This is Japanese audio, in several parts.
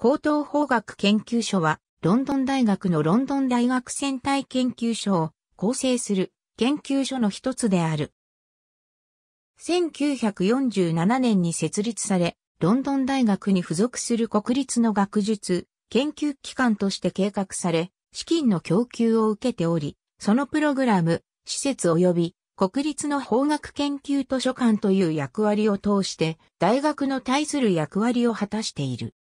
高等法学研究所は、ロンドン大学のロンドン大学生態研究所を構成する研究所の一つである。1947年に設立され、ロンドン大学に付属する国立の学術、研究機関として計画され、資金の供給を受けており、そのプログラム、施設及び国立の法学研究図書館という役割を通して、大学の対する役割を果たしている。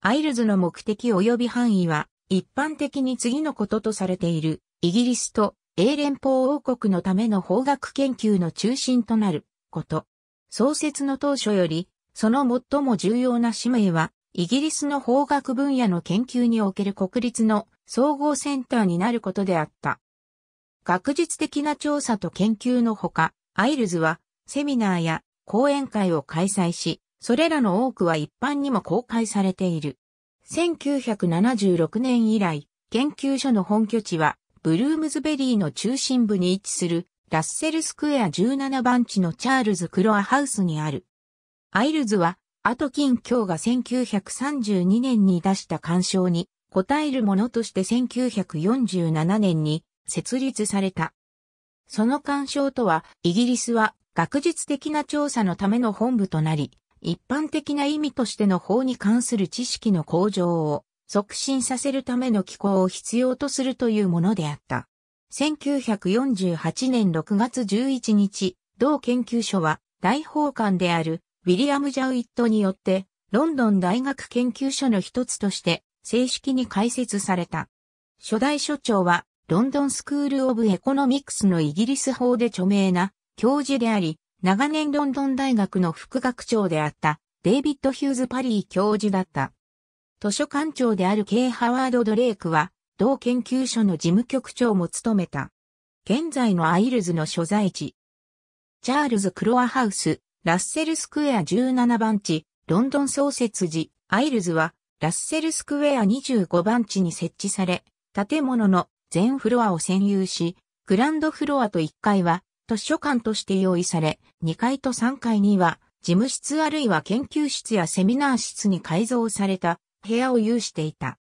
IALSの目的及び範囲は、一般的に次のこととされている、イギリスと英連邦王国のための法学研究の中心となること。創設の当初より、その最も重要な使命は、イギリスの法学分野の研究における国立の総合センターになることであった。学術的な調査と研究のほか、IALSはセミナーや講演会を開催し、それらの多くは一般にも公開されている。1976年以来、研究所の本拠地は、ブルームズベリーの中心部に位置する、ラッセルスクエア17番地のチャールズ・クロアハウスにある。IALSは、アトキン卿が1932年に出した勧奨に、応えるものとして1947年に、設立された。その勧奨とは、イギリスは学術的な調査のための本部となり、一般的な意味としての法に関する知識の向上を促進させるための機構を必要とするというものであった。1948年6月11日、同研究所は大法官であるウィリアム・ジャウィットによって、ロンドン大学研究所の一つとして正式に開設された。初代所長は、ロンドンスクール・オブ・エコノミクスのイギリス法で著名な教授であり、長年ロンドン大学の副学長であったデイビッド・ヒューズ・パリー教授だった。図書館長である K ・ハワード・ドレイクは、同研究所の事務局長も務めた。現在のIALSの所在地。チャールズ・クロアハウス、ラッセルスクエア17番地、ロンドン創設時、IALSはラッセルスクエア25番地に設置され、建物の全フロアを占有し、グランドフロアと1階は図書館として用意され、2階と3階には事務室あるいは研究室やセミナー室に改造された部屋を有していた。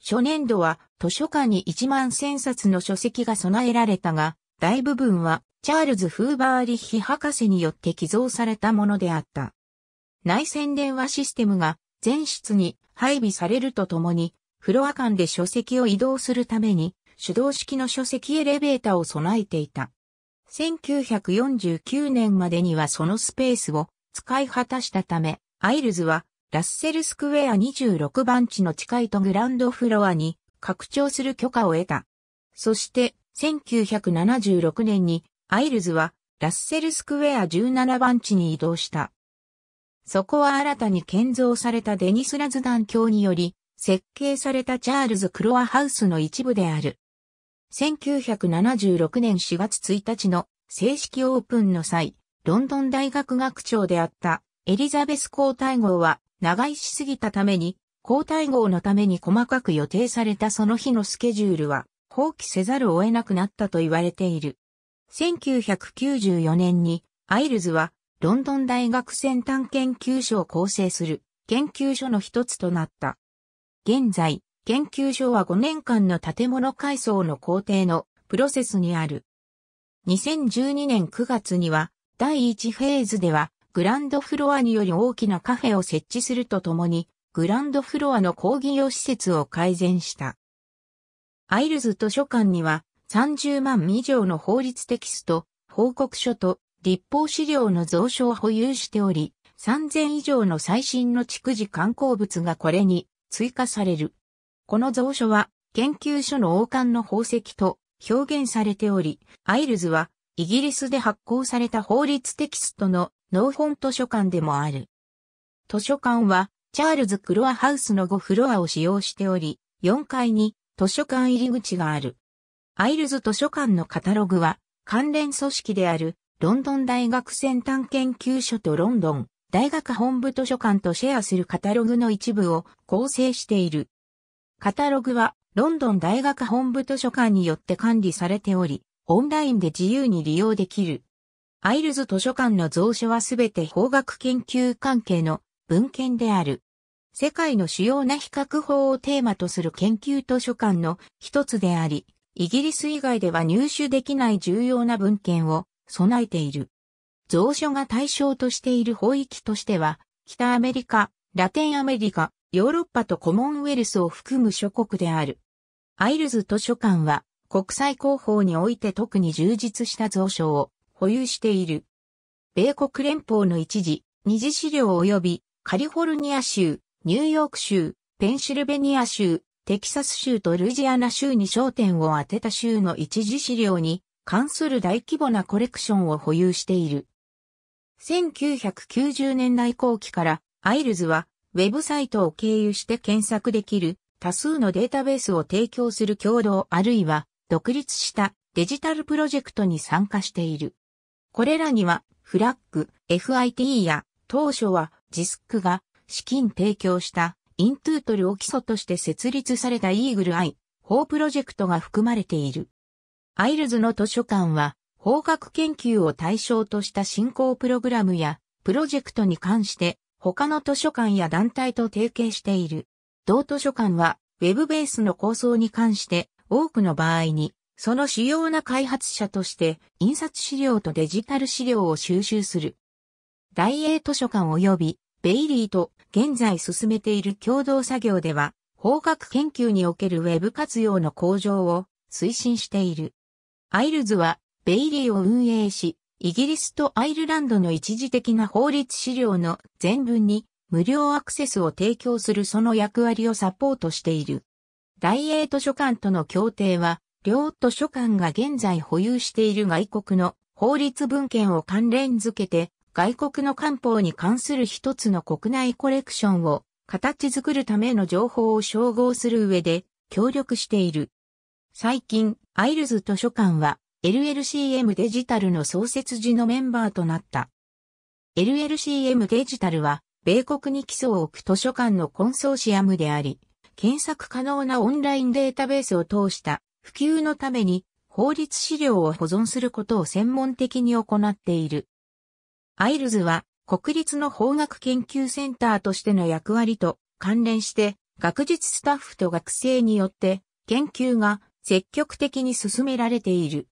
初年度は図書館に1万1000冊の書籍が備えられたが、大部分はチャールズ・フーバー・リッヒ博士によって寄贈されたものであった。内線電話システムが全室に配備されるとともに、フロア間で書籍を移動するために、手動式の書籍エレベーターを備えていた。1949年までにはそのスペースを使い果たしたため、IALSはラッセルスクエア26番地の地下とグランドフロアに拡張する許可を得た。そして1976年にIALSはラッセルスクエア17番地に移動した。そこは新たに建造されたデニス・ラズダン卿により設計されたチャールズ・クロアハウスの一部である。1976年4月1日の正式オープンの際、ロンドン大学学長であったエリザベス皇太后は長居しすぎたために、皇太后のために細かく予定されたその日のスケジュールは放棄せざるを得なくなったと言われている。1994年にIALSはロンドン大学先端研究所を構成する研究所の一つとなった。現在、研究所は5年間の建物改装の工程のプロセスにある。2012年9月には、第1フェーズでは、グランドフロアにより大きなカフェを設置するとともに、グランドフロアの講義用施設を改善した。IALS図書館には、30万以上の法律テキスト、報告書と立法資料の蔵書を保有しており、3000以上の最新の逐次刊行物がこれに追加される。この蔵書は研究所の王冠の宝石と表現されており、IALSはイギリスで発行された法律テキストの納本図書館でもある。図書館はチャールズ・クロアハウスの5フロアを使用しており、4階に図書館入り口がある。IALS図書館のカタログは関連組織であるロンドン大学先端研究所とロンドン大学本部図書館とシェアするカタログの一部を構成している。カタログはロンドン大学本部図書館によって管理されており、オンラインで自由に利用できる。IALS図書館の蔵書はすべて法学研究関係の文献である。世界の主要な比較法をテーマとする研究図書館の一つであり、イギリス以外では入手できない重要な文献を備えている。蔵書が対象としている法域としては、北アメリカ、ラテンアメリカ、ヨーロッパとコモンウェルスを含む諸国である。アイルズ図書館は国際広報において特に充実した蔵書を保有している。米国連邦の一次、二次資料及びカリフォルニア州、ニューヨーク州、ペンシルベニア州、テキサス州とルイジアナ州に焦点を当てた州の一次資料に関する大規模なコレクションを保有している。1990年代後期からアイルズはウェブサイトを経由して検索できる多数のデータベースを提供する共同あるいは独立したデジタルプロジェクトに参加している。これらにはフラッグ、FIT や当初はJISCが資金提供したイントゥートルを基礎として設立されたイーグルアイ、法プロジェクトが含まれている。アイルズの図書館は法学研究を対象とした振興プログラムやプロジェクトに関して他の図書館や団体と提携している。同図書館はウェブベースの構想に関して多くの場合にその主要な開発者として印刷資料とデジタル資料を収集する。大英図書館及びベイリーと現在進めている共同作業では法学研究におけるウェブ活用の向上を推進している。アイルズはベイリーを運営し、イギリスとアイルランドの一時的な法律資料の全文に無料アクセスを提供するその役割をサポートしている。大英図書館との協定は、両図書館が現在保有している外国の法律文献を関連づけて、外国の官報に関する一つの国内コレクションを形作るための情報を照合する上で協力している。最近、アイルズ図書館は、LLCM デジタルの創設時のメンバーとなった。LLCM デジタルは、米国に基礎を置く図書館のコンソーシアムであり、検索可能なオンラインデータベースを通した普及のために法律資料を保存することを専門的に行っている。アイルズは、国立の法学研究センターとしての役割と関連して、学術スタッフと学生によって研究が積極的に進められている。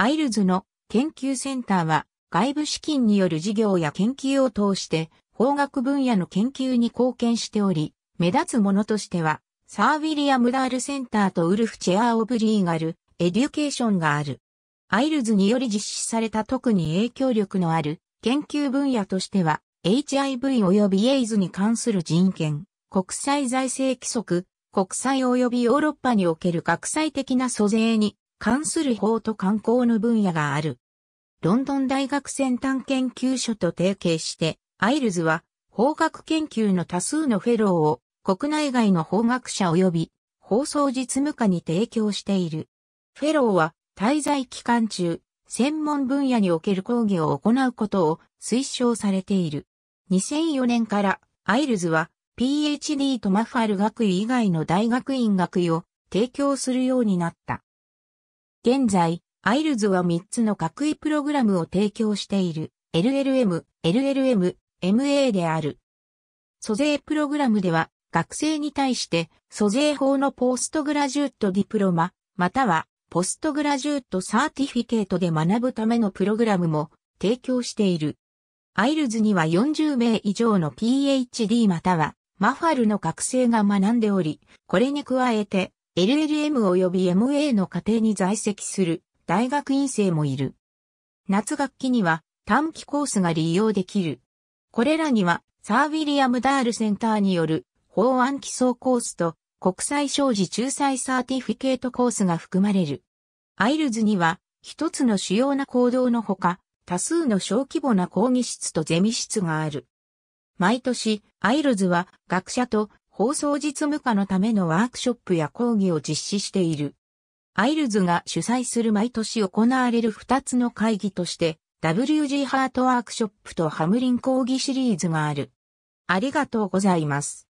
アイルズの研究センターは外部資金による事業や研究を通して法学分野の研究に貢献しており、目立つものとしてはサー・ウィリアム・ダールセンターとウルフ・チェア・オブ・リーガル・エデュケーションがある。アイルズにより実施された特に影響力のある研究分野としては HIV 及びエイズに関する人権、国際財政規則、国際及びヨーロッパにおける学際的な租税に関する法と観光の分野がある。ロンドン大学先端研究所と提携して、アイルズは法学研究の多数のフェローを国内外の法学者及び放送実務家に提供している。フェローは滞在期間中、専門分野における講義を行うことを推奨されている。2004年からアイルズは PhD とマファル学位以外の大学院学位を提供するようになった。現在、アイルズは3つの学位プログラムを提供している LLM、LLM、MA である。租税プログラムでは学生に対して租税法のポストグラジュエットディプロマまたはポストグラジュエットサーティフィケートで学ぶためのプログラムも提供している。アイルズには40名以上の PhD またはマファルの学生が学んでおり、これに加えてLLM 及び MA の課程に在籍する大学院生もいる。夏学期には短期コースが利用できる。これらにはサー・ウィリアム・ダールセンターによる法案基礎コースと国際商事仲裁サーティフィケートコースが含まれる。アイルズには一つの主要な講堂のほか多数の小規模な講義室とゼミ室がある。毎年アイルズは学者と放送実務家のためのワークショップや講義を実施している。アイルズが主催する毎年行われる2つの会議として、WG ハートワークショップとハムリン講義シリーズがある。ありがとうございます。